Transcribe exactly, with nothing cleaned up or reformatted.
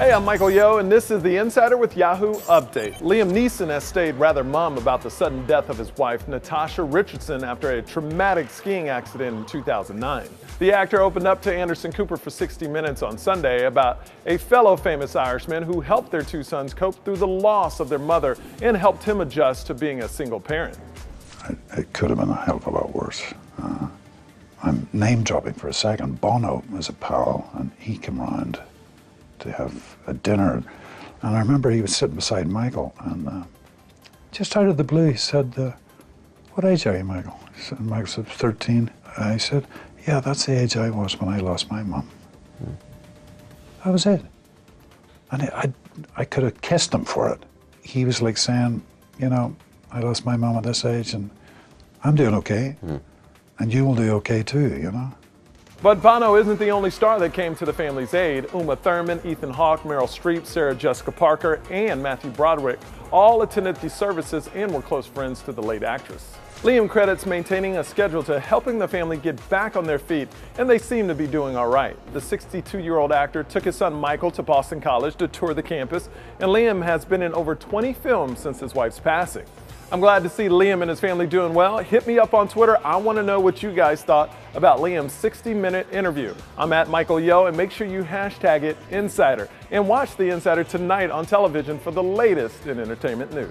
Hey, I'm Michael Yo, and this is The Insider with Yahoo Update. Liam Neeson has stayed rather mum about the sudden death of his wife, Natasha Richardson, after a traumatic skiing accident in two thousand nine. The actor opened up to Anderson Cooper for sixty minutes on Sunday about a fellow famous Irishman who helped their two sons cope through the loss of their mother and helped him adjust to being a single parent. It could have been a hell of a lot worse. Uh, I'm name-dropping for a second. Bono was a pal, and he came round to have a dinner, and I remember he was sitting beside Michael, and uh, just out of the blue he said, uh, what age are you, Michael? He said, Michael said, thirteen. I said, yeah, that's the age I was when I lost my mum. Mm. That was it. And it, I, I could have kissed him for it. He was like saying, you know, I lost my mum at this age, and I'm doing okay, mm. and you will do okay too, you know? But Bono isn't the only star that came to the family's aid. Uma Thurman, Ethan Hawke, Meryl Streep, Sarah Jessica Parker, and Matthew Broderick all attended these services and were close friends to the late actress. Liam credits maintaining a schedule to helping the family get back on their feet, and they seem to be doing all right. The sixty-two-year-old actor took his son Michael to Boston College to tour the campus, and Liam has been in over twenty films since his wife's passing. I'm glad to see Liam and his family doing well. Hit me up on Twitter. I want to know what you guys thought about Liam's sixty minute interview. I'm at Michael Yo, and make sure you hashtag it Insider. And watch The Insider tonight on television for the latest in entertainment news.